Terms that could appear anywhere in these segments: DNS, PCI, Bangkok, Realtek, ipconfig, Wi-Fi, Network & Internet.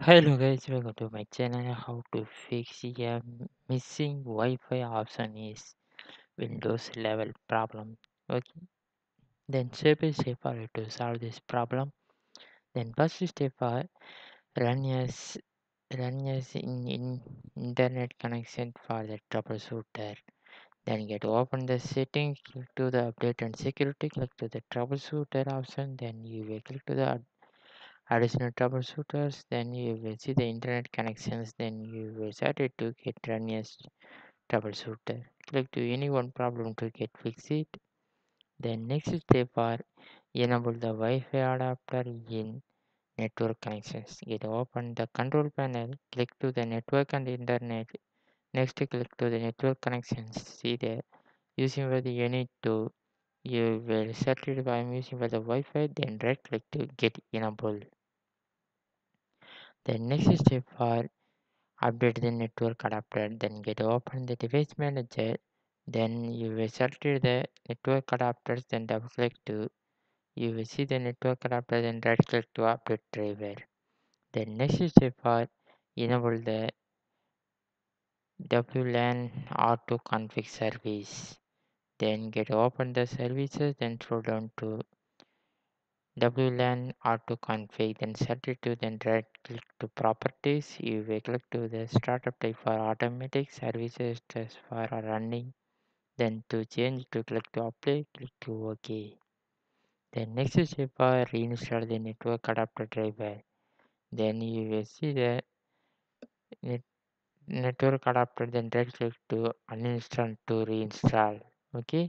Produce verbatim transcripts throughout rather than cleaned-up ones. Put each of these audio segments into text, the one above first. Hello guys, welcome to my channel. How to fix a missing Wi-Fi option is Windows level problem. Okay, then step by step are to solve this problem. Then first step are run as run as in, in internet connection for the troubleshooter. Then get open the settings, click to the update and security, click to the troubleshooter option. Then you will click to the additional troubleshooters, then you will see the internet connections, then you will set it to get run as troubleshooter. Click to any one problem to get fix it. Then next step are enable the Wi-Fi adapter in network connections. Get open the control panel, click to the network and internet. Next click to the network connections. See there using where you need to you will set it by using for the Wi-Fi, then right click to get enable. The next step are update the network adapter, then get open the device manager, then you will select the network adapters, then double click to you will see the network adapter, then right click to update driver. The next step are enable the W LAN auto config service. Then get open the services, then scroll down to W LAN auto config, then set it to, then right click to properties. You will click to the startup type for automatic services test for running. Then to change to click to apply, click to OK. Then next step are reinstall the network adapter driver. Then you will see the net network adapter, then right click to uninstall to reinstall. Okay,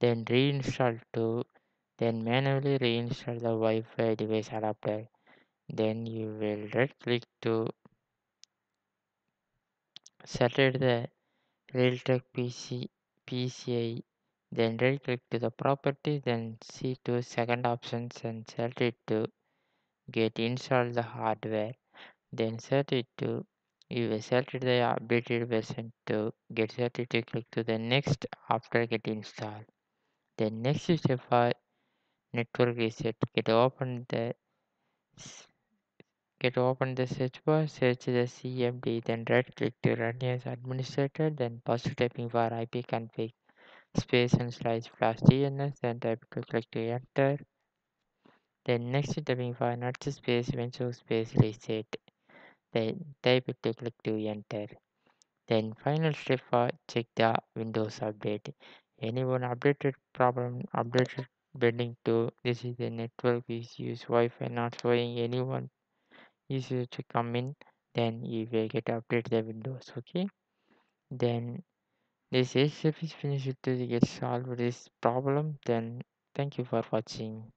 then reinstall to, then manually reinstall the Wi-Fi device adapter. Then you will right click to select the Realtek P C, P C I, then right click to the properties, then see to second options and set it to get install the hardware. Then set it to you will set it the updated version to get set it to click to the next after get installed. The next step for network reset. Get open the get open the search bar, search the C M D, then right click to run as administrator, then first typing for I P config space and slash flash D N S, then type to click to enter. Then next typing for NUT space Windows space reset. Then type it to click to enter. Then final step for check the Windows update. Anyone updated problem updated building to this is the network issues Wi-Fi not showing anyone issue to come in. Then you will get update the Windows. Okay. Then this is if it's finished to get solved this problem. Then thank you for watching.